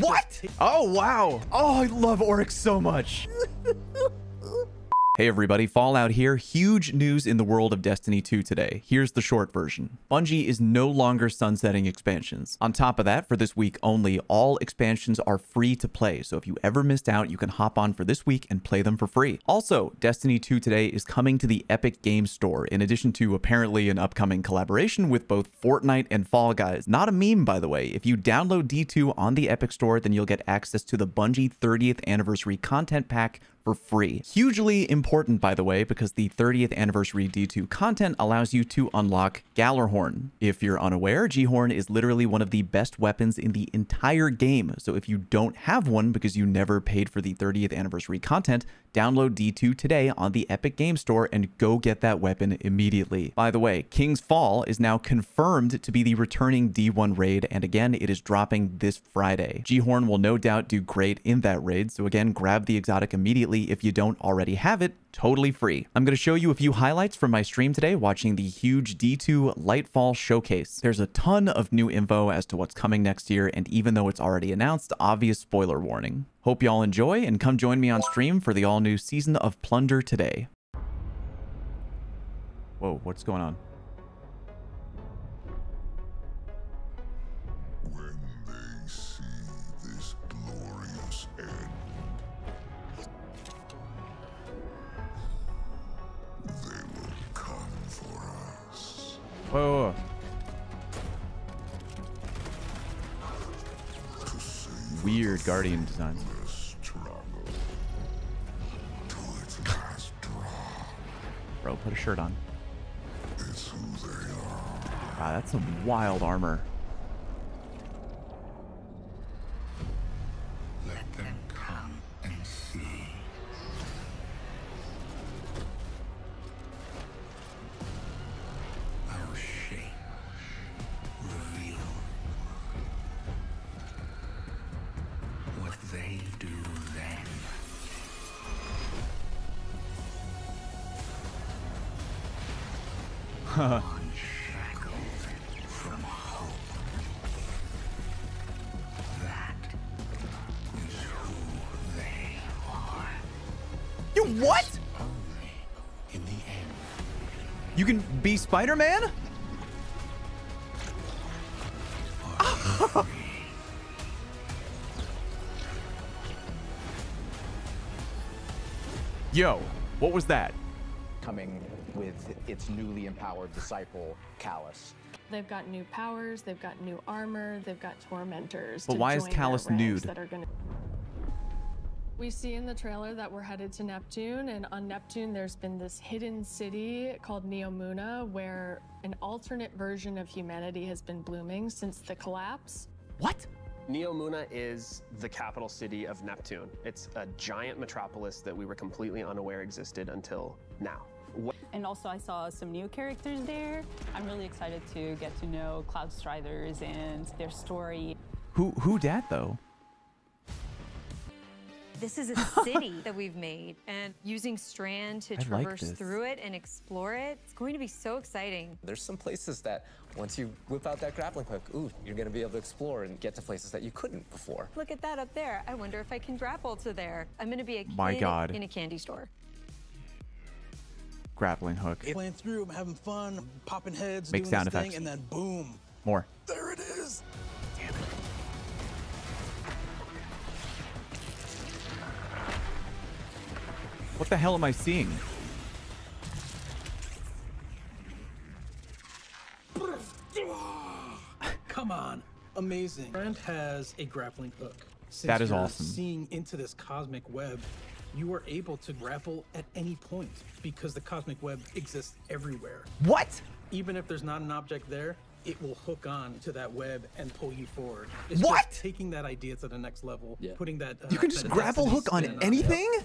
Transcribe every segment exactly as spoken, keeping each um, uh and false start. What? Oh, wow. Oh, I love Oryx so much. Hey everybody, Fallout here. Huge news in the world of Destiny two today. Here's the short version. Bungie is no longer sunsetting expansions. On top of that, for this week only, all expansions are free to play. So if you ever missed out, you can hop on for this week and play them for free. Also, Destiny two today is coming to the Epic Game Store, in addition to apparently an upcoming collaboration with both Fortnite and Fall Guys. Not a meme, by the way. If you download D two on the Epic Store, then you'll get access to the Bungie thirtieth Anniversary Content Pack for free. Hugely important, by the way, because the thirtieth anniversary D two content allows you to unlock Gjallarhorn. If you're unaware, G-Horn is literally one of the best weapons in the entire game. So if you don't have one because you never paid for the thirtieth anniversary content, download D two today on the Epic Game Store and go get that weapon immediately. By the way, King's Fall is now confirmed to be the returning D one raid, and again, it is dropping this Friday. G-Horn will no doubt do great in that raid, so again, grab the exotic immediately if you don't already have it, totally free. I'm going to show you a few highlights from my stream today watching the huge D two Lightfall showcase. There's a ton of new info as to what's coming next year, and even though it's already announced, obvious spoiler warning. Hope y'all enjoy, and come join me on stream for the all-new season of Plunder today. Whoa, what's going on? Whoa, whoa, whoa. Weird guardian design. Bro, put a shirt on. Wow, that's some wild armor. Let them come and see. From hope. That is who they are. You what? Only in the end. You can be Spider-Man? Yo, what was that? Coming with its newly empowered disciple, Calus. They've got new powers, they've got new armor, they've got tormentors. But why is Calus nude? That are gonna... We see in the trailer that we're headed to Neptune, and on Neptune there's been this hidden city called Neomuna, where an alternate version of humanity has been blooming since the collapse. What? Neomuna is the capital city of Neptune. It's a giant metropolis that we were completely unaware existed until now. And also I saw some new characters there. I'm really excited to get to know Cloud Striders and their story. Who who dat though? This is a city that we've made, and using Strand to I traverse like through it and explore it, it's going to be so exciting. There's some places that once you whip out that grappling hook, ooh, you're going to be able to explore and get to places that you couldn't before. Look at that up there. I wonder if I can grapple to there. I'm going to be a kid My God. in a candy store. Grappling hook. Playing through, I'm having fun, I'm popping heads, Make doing sound effects. Thing, and then boom. More. There it is. Damn it. What the hell am I seeing? Come on, amazing. Brand has a grappling hook. Since that is you're awesome. Seeing into this cosmic web. You are able to grapple at any point because the cosmic web exists everywhere. What? Even if there's not an object there, it will hook on to that web and pull you forward. It's what? Just taking that idea to the next level, yeah. Putting that. Uh, you can just grapple hook on anything? Up.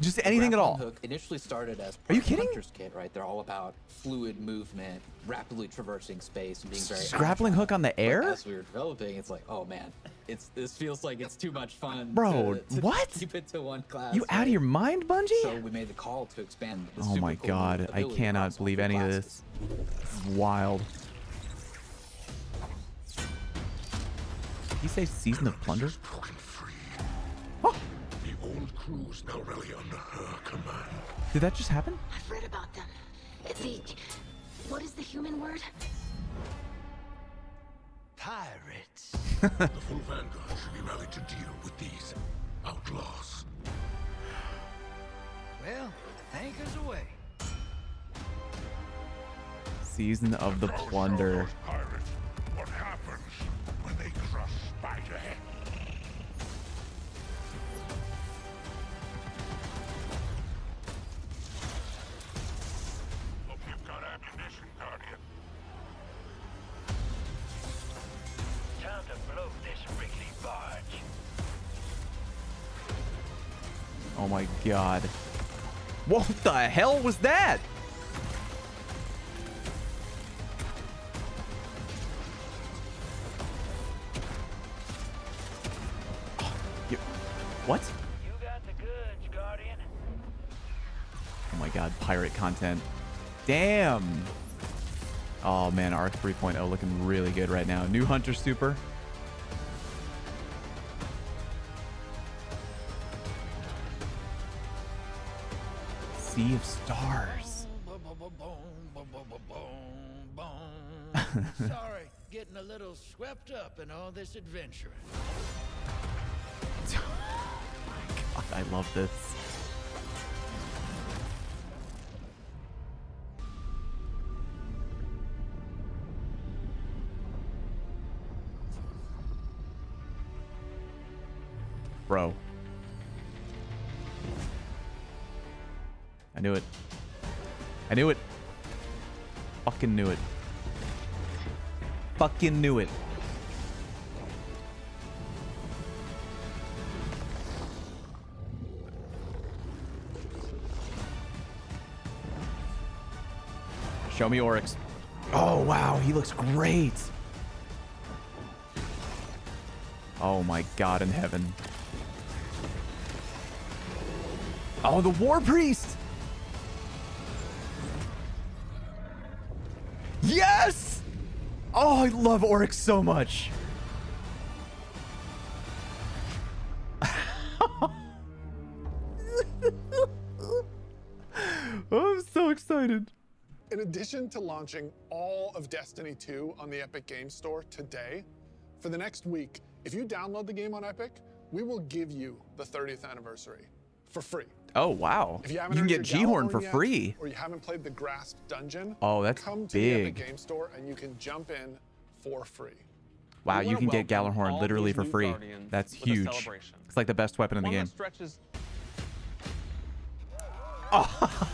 Just anything at all. Hook initially started as part Are you kidding? Hunter's kit, right? They're all about fluid movement, rapidly traversing space, and being very. Grappling hook on the air? But as we were developing, it's like, oh man, it's this feels like it's too much fun. Bro, to, to what? Keep it to one class. You right? out of your mind, Bungie? So we made the call to expand. This oh super my cool god, I cannot believe any classes. of this. It's wild. he say Season of Plunder? Oh. The old crew's now really under her command. Did that just happen? I've read about them. The, what is the human word? Pirates. The full vanguard should be rallied to deal with these outlaws. Well, anchors away. Season of the Plunder. Pirates, what happens when they cross Spiderhead? Hope you've got ammunition, Guardian. Time to blow this wriggly barge. Oh my god. What the hell was that? What? You got the goods, Guardian. Oh my god, pirate content. Damn. Oh man, Arc three point oh looking really good right now. New Hunter Super. Sea of Stars. Sorry, getting a little swept up in all this adventuring. I love this. Bro. I knew it. I knew it. Fucking knew it. Fucking knew it. Show me Oryx. Oh, wow. He looks great. Oh, my God in heaven. Oh, the War Priest. Yes. Oh, I love Oryx so much. Oh, I'm so excited. In addition to launching all of Destiny two on the Epic Game Store today, for the next week, if you download the game on Epic, we will give you the thirtieth anniversary for free. Oh, wow. If you, haven't you can get Gjallarhorn for yet, free. Or you haven't played the Grasp Dungeon, oh, that's come to big. the Epic Game Store and you can jump in for free. Wow, you can get Gjallarhorn literally for free. That's huge. It's like the best weapon in the game. Stretches... Oh.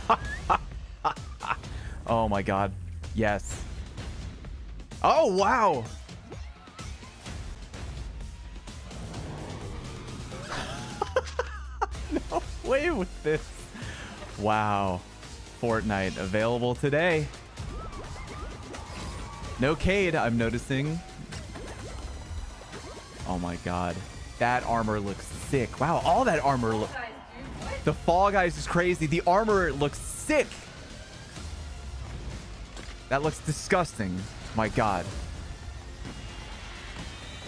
Oh my god. Yes. Oh, wow. No way with this. Wow. Fortnite available today. No Cade, I'm noticing. Oh my god. That armor looks sick. Wow, all that armor looks... The Fall Guys is crazy. The armor looks sick. That looks disgusting. My god.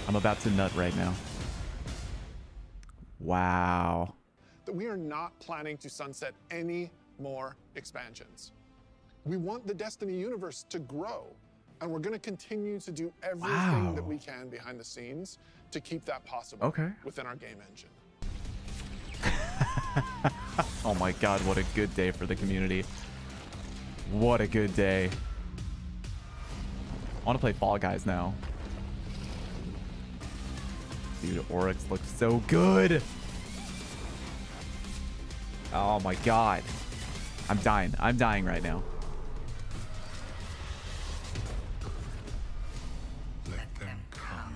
I'm about to nut right now. Wow. We are not planning to sunset any more expansions. We want the Destiny universe to grow, and we're going to continue to do everything wow. that we can behind the scenes to keep that possible okay. within our game engine. Oh my god, what a good day for the community. What a good day. I want to play Fall Guys now. Dude, Oryx looks so good. Oh my god. I'm dying. I'm dying right now. Let them come.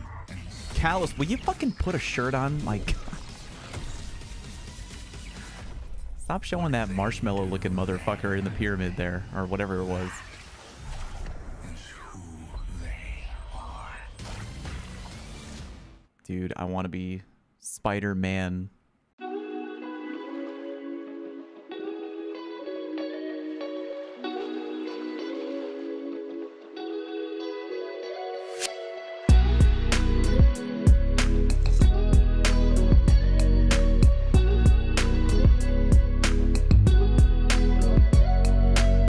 Calus, will you fucking put a shirt on? My god. Stop showing that marshmallow looking motherfucker in the pyramid there, or whatever it was. Dude, I want to be Spider-Man